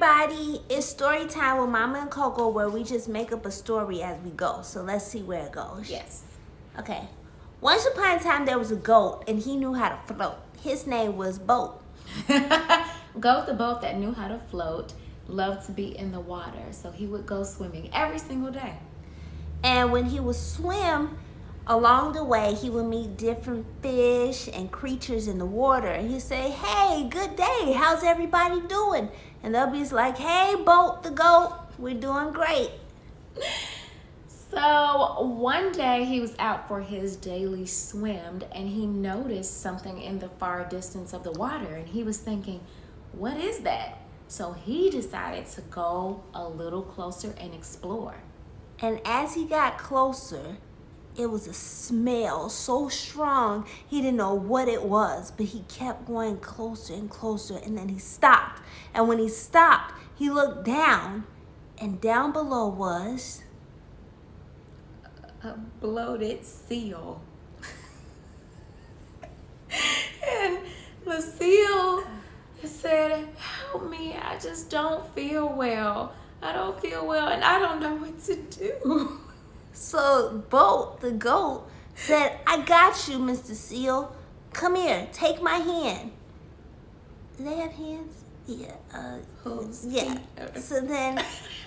everybody, it's story time with Mama and Coco, where we just make up a story as we go. So let's see where it goes. Yes. Okay. Once upon a time, there was a goat, and he knew how to float. His name was Boat. Goat the boat that knew how to float loved to be in the water, so he would go swimming every single day. And when he would swim, along the way, he would meet different fish and creatures in the water. And he'd say, hey, good day. How's everybody doing? And they'll be like, hey, Boat the goat, we're doing great. So one day he was out for his daily swim and he noticed something in the far distance of the water. And he was thinking, what is that? So he decided to go a little closer and explore. And as he got closer, it was a smell so strong, he didn't know what it was, but he kept going closer and closer, and then he stopped. And when he stopped, he looked down, and down below was a bloated seal. And the seal said, help me, I just don't feel well. I don't feel well, and I don't know what to do. So Boat the goat said, I got you, Mr. Seal. Come here, take my hand. Do they have hands? Yeah. Yeah. So then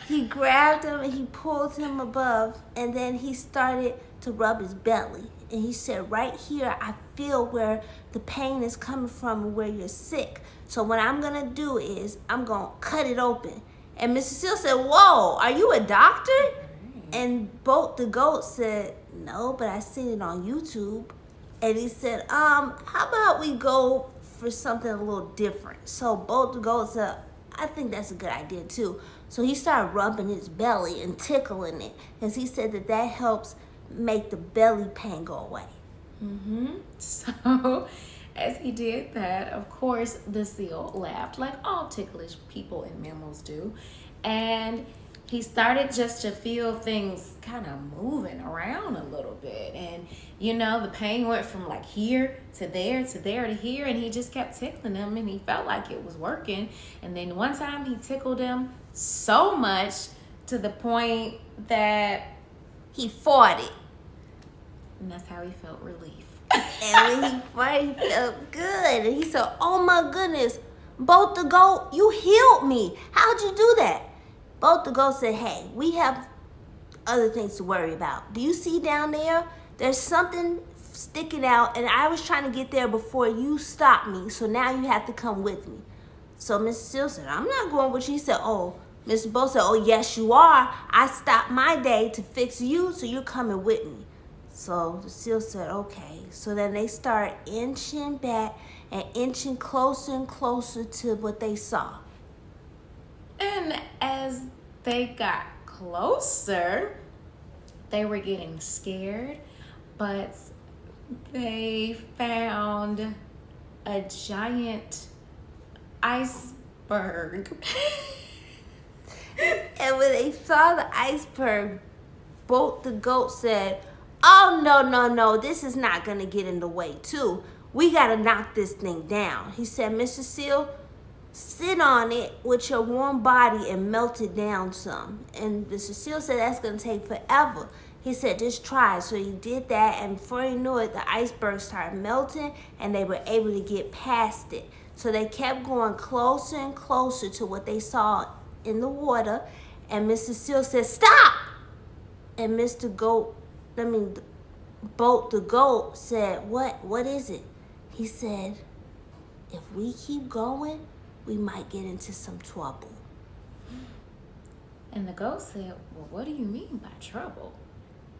he grabbed him and he pulled him above, and then he started to rub his belly. And he said, right here, I feel where the pain is coming from and where you're sick. So what I'm going to do is I'm going to cut it open. And Mr. Seal said, whoa, are you a doctor? And Boat the goat said, no, but I seen it on YouTube. And he said, how about we go for something a little different? So Boat the goat said, I think that's a good idea too. So he started rubbing his belly and tickling it, because he said that that helps make the belly pain go away. So as he did that, of course, the seal laughed, like all ticklish people and mammals do. And he started just to feel things kind of moving around a little bit. And, you know, the pain went from like here to there to there to here. And he just kept tickling him and he felt like it was working. And then one time he tickled him so much to the point that he fought it. And that's how he felt relief. And when he fought, he felt good. And he said, oh my goodness, Boat the goat, you healed me. How'd you do that? Boat the goat said, hey, we have other things to worry about. Do you see down there? There's something sticking out, and I was trying to get there before you stopped me, so now you have to come with me. So Miss Seal said, I'm not going with you. She said, oh, Miss Boat said, oh, yes, you are. I stopped my day to fix you, so you're coming with me. So Seal said, okay. So then they start inching back and inching closer and closer to what they saw. And as they got closer, they were getting scared, but they found a giant iceberg. And when they saw the iceberg, Boat the goat said, oh, no, no, no, this is not going to get in the way, too. We got to knock this thing down. He said, Mr. Seal, sit on it with your warm body and melt it down some. And Mr. Seal said, that's going to take forever. He said, just try. So he did that, and before he knew it, the iceberg started melting, and they were able to get past it. So they kept going closer and closer to what they saw in the water, and Mr. Seal said, stop! And Boat the goat said, what is it? He said, if we keep going, we might get into some trouble. And the goat said, well, what do you mean by trouble?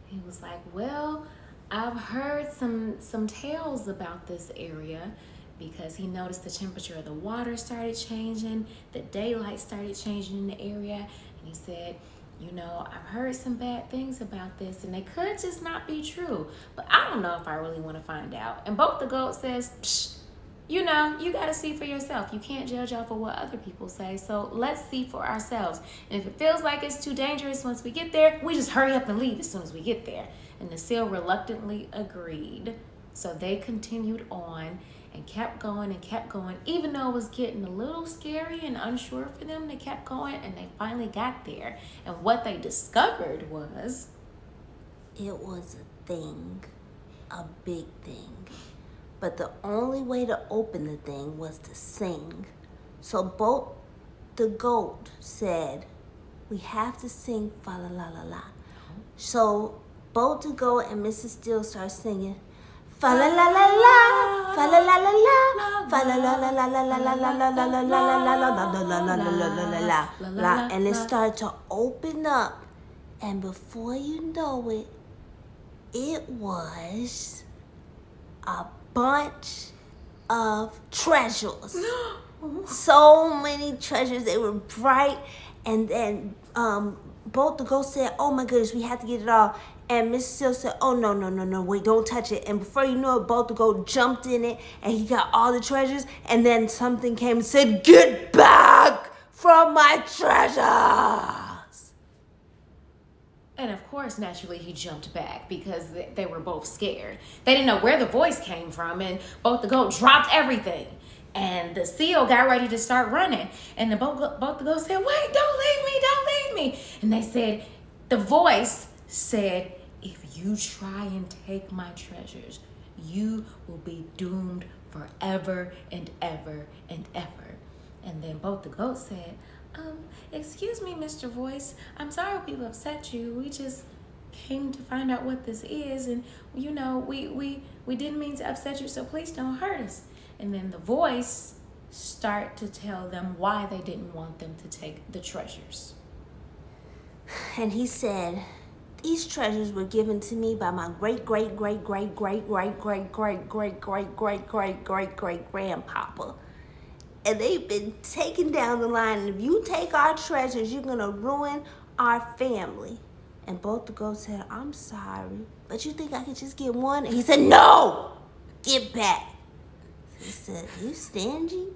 He was like, well, I've heard some tales about this area, because he noticed the temperature of the water started changing, the daylight started changing in the area. And he said, you know, I've heard some bad things about this, and they could just not be true, but I don't know if I really want to find out. And Boat the goat says, psh, you know, you got to see for yourself. You can't judge off of what other people say. So let's see for ourselves. And if it feels like it's too dangerous once we get there, we just hurry up and leave as soon as we get there. And the seal reluctantly agreed. So they continued on, and kept going and kept going. Even though it was getting a little scary and unsure for them, they kept going and they finally got there. And what they discovered was, it was a thing, a big thing. But the only way to open the thing was to sing. So both the goat said, we have to sing fa la la la la. So both the goat and Mrs. Steele start singing, fa la la la la, fa la la la la, fa la la la la la la la la la la la la la la. And it started to open up. And before you know it, it was a bunch of treasures. So many treasures. They were bright. And then both the ghosts said, oh my goodness, we have to get it all. And Mrs. Seal said, oh no, no, no, no, wait, don't touch it. And before you know it, both the ghost jumped in it and he got all the treasures. And then something came and said, get back from my treasures. And of course, naturally, he jumped back because they were both scared. They didn't know where the voice came from, and both the ghosts dropped everything. And the seal got ready to start running. And both the ghosts said, wait, don't leave me, don't leave me. And they said, the voice said, if you try and take my treasures, you will be doomed forever and ever and ever. And then both the ghosts said, excuse me, Mr. Voice. I'm sorry we've upset you. We just came to find out what this is. And, you know, we didn't mean to upset you, so please don't hurt us. And then the voice start to tell them why they didn't want them to take the treasures. And he said, these treasures were given to me by my great, great, great, great, great, great, great, great, great, great, great, great, great, great grandpapa. And they've been taken down the line. And if you take our treasures, you're gonna ruin our family. And both the ghosts said, I'm sorry, but you think I could just get one? And he said, no, get back. He said, you stingy?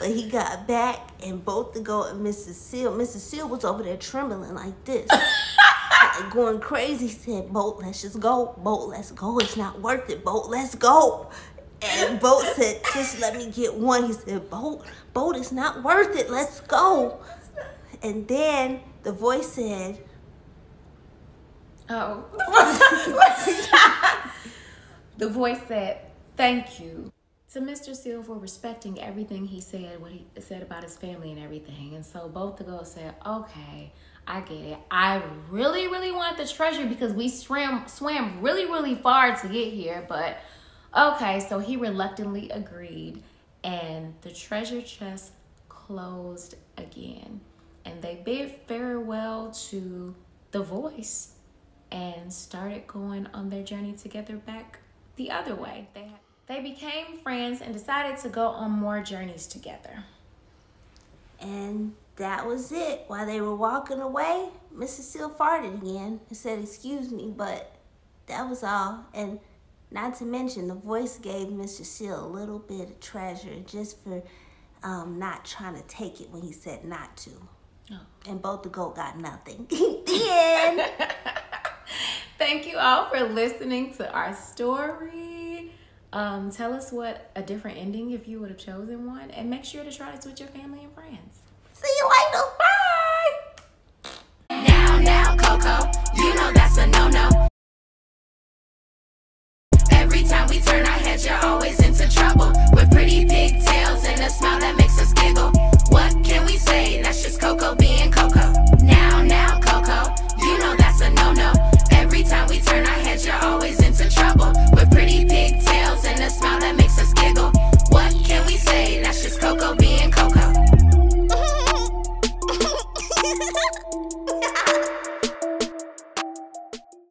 But he got back, and both the goat and Mrs. Seal. Mrs. Seal was over there trembling like this, like going crazy. He said, Boat, let's just go. Boat, let's go. It's not worth it. Boat, let's go. And Boat said, just let me get one. He said, Boat, it's not worth it. Let's go. And then the voice said, oh. The voice said, thank you to Mr. Seal for respecting everything he said, what he said about his family and everything. And so both the girls said, okay, I get it. I really, really want the treasure because we swam really, really far to get here. But okay, so he reluctantly agreed, and the treasure chest closed again. And they bid farewell to the voice and started going on their journey together back the other way. They became friends and decided to go on more journeys together. And that was it. While they were walking away, Mrs. Seal farted again and said, excuse me, but that was all. And not to mention, the voice gave Mr. Seal a little bit of treasure just for not trying to take it when he said not to. Oh. And both the goat got nothing. The end. Thank you all for listening to our story. Tell us what a different ending if you would have chosen one, and make sure to try to switch your family and friends. See you later. Bye. Now, Coco, you know that's a no-no.